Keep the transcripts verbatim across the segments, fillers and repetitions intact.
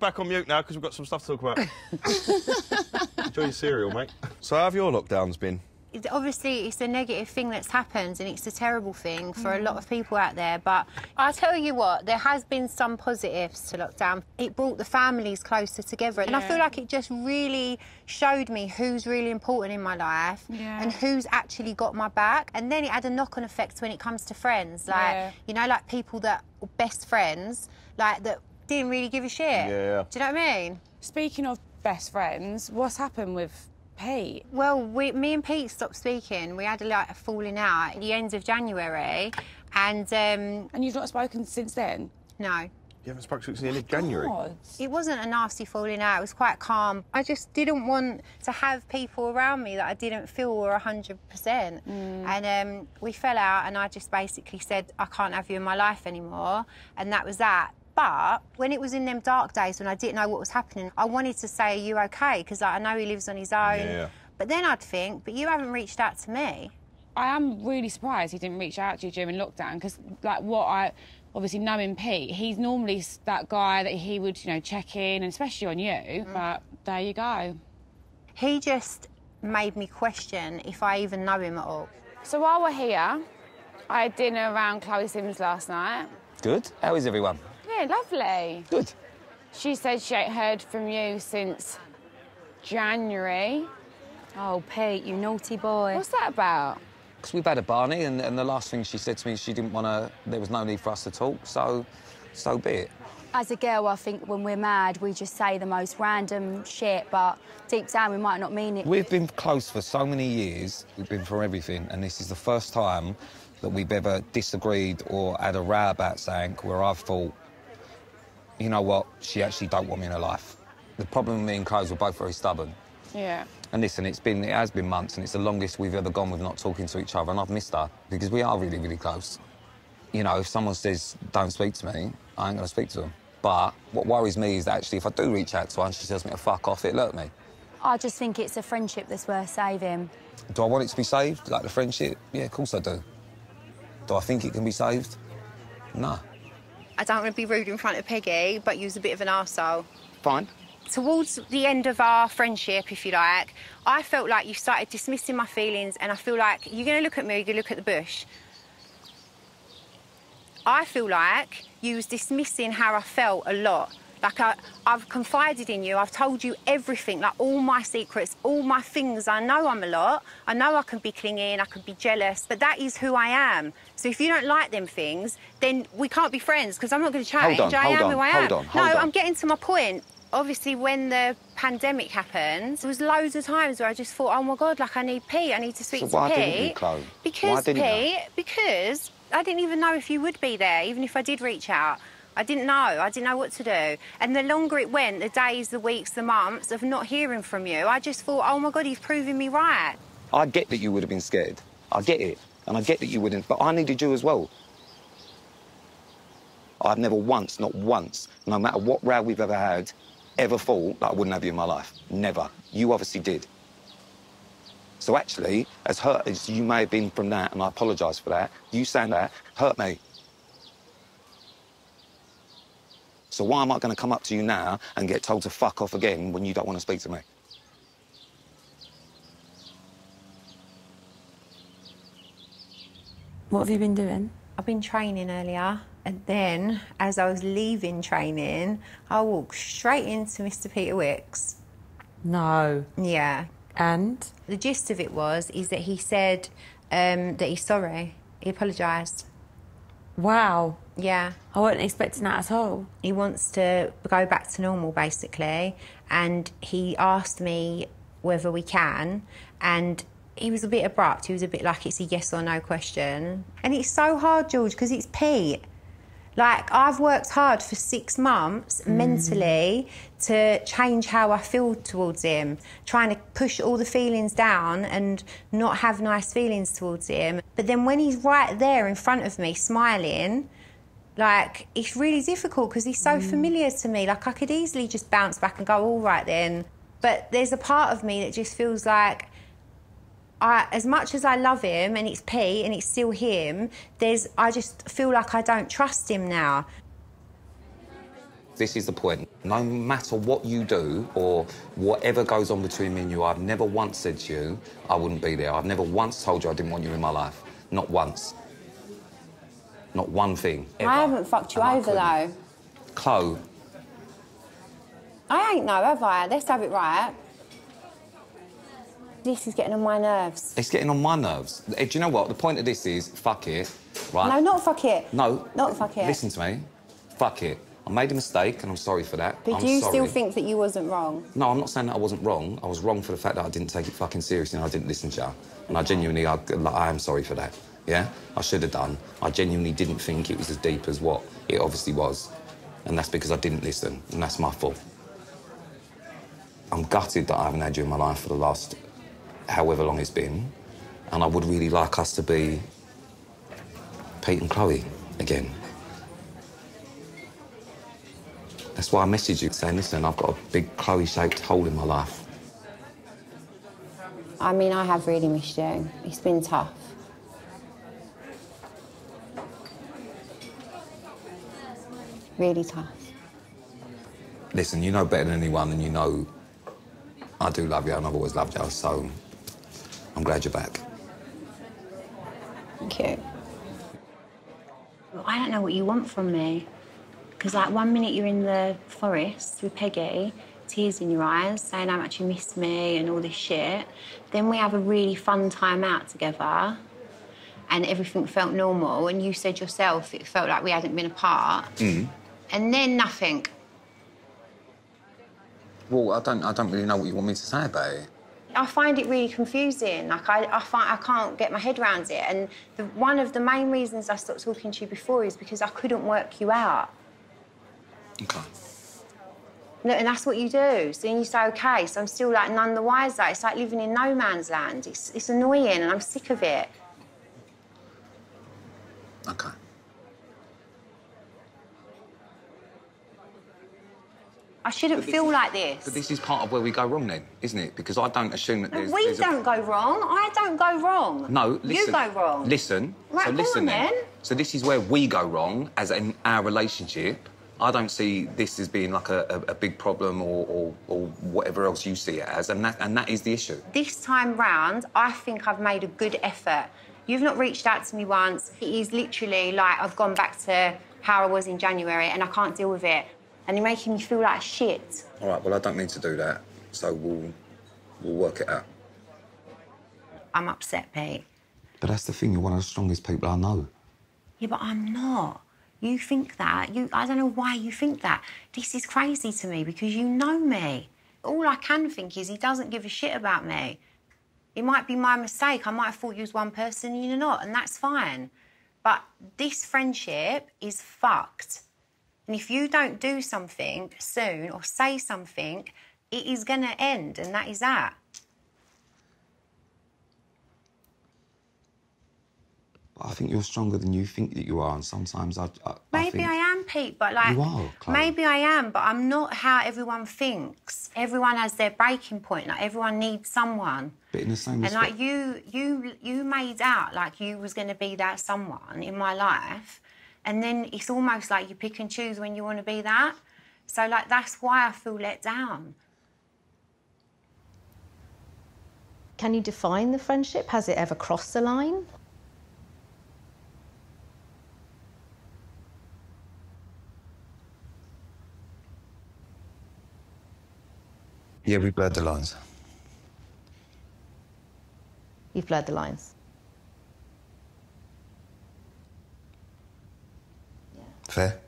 You're back on mute now because we've got some stuff to talk about. Enjoy your cereal, mate. So how have your lockdowns been? Obviously, it's a negative thing that's happened and it's a terrible thing for a lot of people out there, but I'll tell you what, there has been some positives to lockdown. It brought the families closer together, yeah. and I feel like it just really showed me who's really important in my life yeah. and who's actually got my back. And then it had a knock-on effect when it comes to friends, like, yeah. you know, like people that were best friends, like, that didn't really give a shit. Yeah. Do you know what I mean? Speaking of best friends, what's happened with Pete? Well, we, me and Pete stopped speaking. We had a, like, a falling out at the end of January, and... Um, and you've not spoken since then? No. You haven't spoken since the end of January? God. It wasn't a nasty falling out. It was quite calm. I just didn't want to have people around me that I didn't feel were one hundred percent. Mm. And um, we fell out, and I just basically said, I can't have you in my life anymore, and that was that. But when it was in them dark days when I didn't know what was happening, I wanted to say, are you OK? Because like, I know he lives on his own. Yeah. But then I'd think, but you haven't reached out to me. I am really surprised he didn't reach out to you during lockdown because, like, what I... Obviously, knowing Pete, he's normally that guy that he would, you know, check in, and especially on you, mm. but there you go. He just made me question if I even know him at all. So while we're here, I had dinner around Chloe Sims last night. Good. How is everyone? Yeah, lovely. Good. She said she ain't heard from you since January. Oh, Pete, you naughty boy. What's that about? Because we've had a Barney, and, and the last thing she said to me is she didn't want to... There was no need for us to talk, so... so be it. As a girl, I think when we're mad, we just say the most random shit, but deep down, we might not mean it. We've been close for so many years. We've been through everything, and this is the first time that we've ever disagreed or had a row about something where I've thought, you know what, she actually don't want me in her life. The problem with me and Chloe were both very stubborn. Yeah. And listen, it's been, it has been months, and it's the longest we've ever gone with not talking to each other, and I've missed her, because we are really, really close. You know, if someone says, don't speak to me, I ain't going to speak to them. But what worries me is that actually if I do reach out to her and she tells me to fuck off, it'll hurt me. I just think it's a friendship that's worth saving. Do I want it to be saved, like the friendship? Yeah, of course I do. Do I think it can be saved? No. I don't want to be rude in front of Peggy, but you was a bit of an arsehole. Fine. Towards the end of our friendship, if you like, I felt like you started dismissing my feelings, and I feel like you're going to look at me, you're going to look at the bush. I feel like you was dismissing how I felt a lot. Like, I, I've confided in you, I've told you everything, like, all my secrets, all my things. I know I'm a lot. I know I can be clingy and I can be jealous, but that is who I am. So if you don't like them things, then we can't be friends, because I'm not going to change. Hold on, I hold am on, who I hold am. On, hold no, on. I'm getting to my point. Obviously, when the pandemic happened, there was loads of times where I just thought, oh, my God, like, I need Pete, I need to speak so to why Pete. Didn't you, Chloe? Because, why didn't Pete, you? Because I didn't even know if you would be there, even if I did reach out. I didn't know. I didn't know what to do. And the longer it went, the days, the weeks, the months of not hearing from you, I just thought, oh, my God, he's proving me right. I get that you would have been scared. I get it. And I get that you wouldn't, but I needed you as well. I've never once, not once, no matter what row we've ever had, ever thought that I wouldn't have you in my life. Never. You obviously did. So actually, as hurt as you may have been from that, and I apologise for that, you saying that hurt me. So why am I going to come up to you now and get told to fuck off again when you don't want to speak to me? What have you been doing? I've been training earlier, and then, as I was leaving training, I walked straight into Mister Peter Wicks. No. Yeah. And? The gist of it was, is that he said um, that he's sorry. He apologised. Wow. Yeah. I wasn't expecting that at all. He wants to go back to normal, basically, and he asked me whether we can, and he was a bit abrupt. He was a bit like, it's a yes or no question. And it's so hard, George, because it's Pete. Like, I've worked hard for six months mm. mentally to change how I feel towards him, trying to push all the feelings down and not have nice feelings towards him. But then when he's right there in front of me, smiling, like, it's really difficult because he's so mm. familiar to me. Like, I could easily just bounce back and go, all right then. But there's a part of me that just feels like, I, as much as I love him, and it's Pete, and it's still him, there's, I just feel like I don't trust him now. This is the point. No matter what you do or whatever goes on between me and you, I've never once said to you I wouldn't be there. I've never once told you I didn't want you in my life. Not once. Not one thing. Ever. I haven't fucked you and over, though. Chloe. I ain't no, have I? Let's have it right. This is getting on my nerves. It's getting on my nerves. Do you know what? The point of this is, fuck it, right? No, not fuck it. No. Not fuck it. Listen to me. Fuck it. I made a mistake and I'm sorry for that. But I'm do you sorry. still think that you wasn't wrong? No, I'm not saying that I wasn't wrong. I was wrong for the fact that I didn't take it fucking seriously and I didn't listen to you. And okay. I genuinely, I, I am sorry for that, yeah? I should have done. I genuinely didn't think it was as deep as what it obviously was. And that's because I didn't listen, and that's my fault. I'm gutted that I haven't had you in my life for the last however long it's been, and I would really like us to be Pete and Chloe again. That's why I messaged you saying, listen, I've got a big Chloe-shaped hole in my life. I mean, I have really missed you. It's been tough. Really tough. Listen, you know better than anyone, and you know I do love you, and I've always loved you, so I'm glad you're back. Thank you. Well, I don't know what you want from me, because, like, one minute you're in the forest with Peggy, tears in your eyes, saying how much you miss me and all this shit. Then we have a really fun time out together, and everything felt normal, and you said yourself it felt like we hadn't been apart. Mm. And then nothing. Well, I don't, I don't really know what you want me to say about it. I find it really confusing. Like, I, I, find, I can't get my head around it. And the, one of the main reasons I stopped talking to you before is because I couldn't work you out. OK. No, and that's what you do. So then you say, OK, so I'm still, like, none the wiser. It's like living in no man's land. It's, it's annoying, and I'm sick of it. OK. I shouldn't feel is, like this. But this is part of where we go wrong, then, isn't it? Because I don't assume that no, there's... We there's don't a... go wrong. I don't go wrong. No, listen. You go wrong. Listen. Right, so listen, on, then. then. So this is where we go wrong, as in our relationship. I don't see this as being, like, a, a, a big problem or, or, or whatever else you see it as, and that, and that is the issue. This time round, I think I've made a good effort. You've not reached out to me once. It is literally like I've gone back to how I was in January, and I can't deal with it. And you're making me feel like shit. All right, well, I don't need to do that, so we'll, we'll work it out. I'm upset, Pete. But that's the thing, you're one of the strongest people I know. Yeah, but I'm not. You think that. You, I don't know why you think that. This is crazy to me, because you know me. All I can think is he doesn't give a shit about me. It might be my mistake. I might have thought you was one person and you're not, and that's fine. But this friendship is fucked. And if you don't do something soon or say something, it is going to end, and that is that. But I think you're stronger than you think that you are, and sometimes I, I Maybe I, think... I am, Pete, but, like... You are, Chloe. Maybe I am, but I'm not how everyone thinks. Everyone has their breaking point. Like, everyone needs someone. But in the same respect... And, like, you, you, you made out like you was going to be that someone in my life. And then it's almost like you pick and choose when you want to be that. So, like, that's why I feel let down. Can you define the friendship? Has it ever crossed the line? Yeah, we blurred the lines. You've blurred the lines? Fair.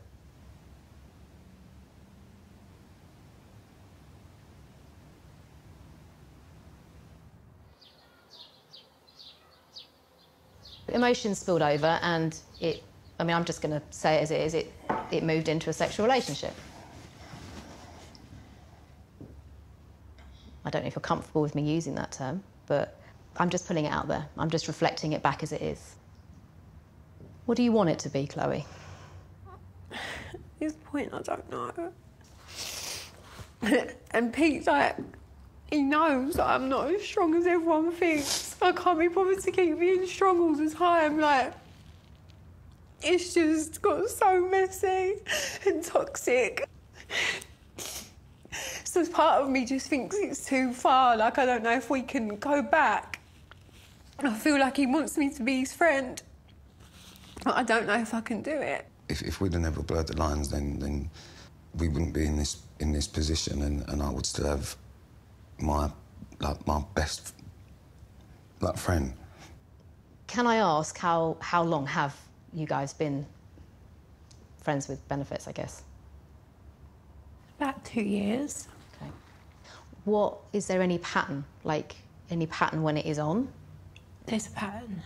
Emotions spilled over, and it, I mean, I'm just going to say it as it is, it, it moved into a sexual relationship. I don't know if you're comfortable with me using that term, but I'm just putting it out there. I'm just reflecting it back as it is. What do you want it to be, Chloe? At this point, I don't know. And Pete's like, he knows that I'm not as strong as everyone thinks. I can't be bothered to keep being strong all the time. Like, it's just got so messy and toxic. So part of me just thinks it's too far, like I don't know if we can go back. I feel like he wants me to be his friend. But I don't know if I can do it. If, if we'd have never blurred the lines, then, then we wouldn't be in this in this position, and, and I would still have my, like, my best, like, friend. Can I ask how, how long have you guys been friends with benefits, I guess? About two years. OK. What, is there any pattern, like, any pattern when it is on? There's a pattern.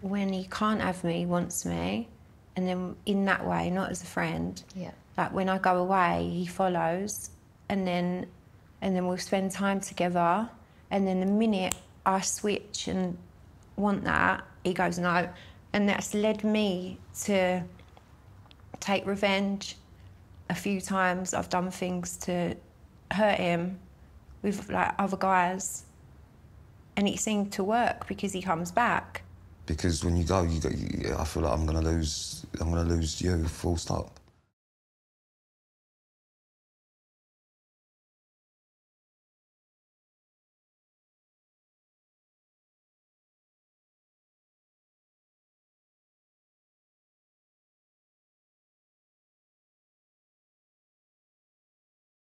When he can't have me, he wants me, and then in that way, not as a friend. Yeah. Like, when I go away, he follows, and then, and then we'll spend time together, and then the minute I switch and want that, he goes no. And that's led me to take revenge. A few times I've done things to hurt him with, like, other guys, and it seemed to work because he comes back. Because when you go, you go, I feel like I'm gonna lose. I'm gonna lose you. Full stop.